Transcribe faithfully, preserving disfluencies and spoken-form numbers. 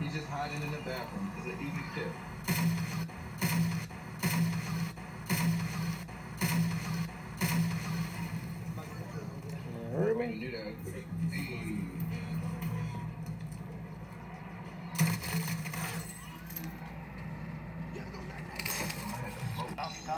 He's just hiding in the bathroom. It's an easy tip. You heard me?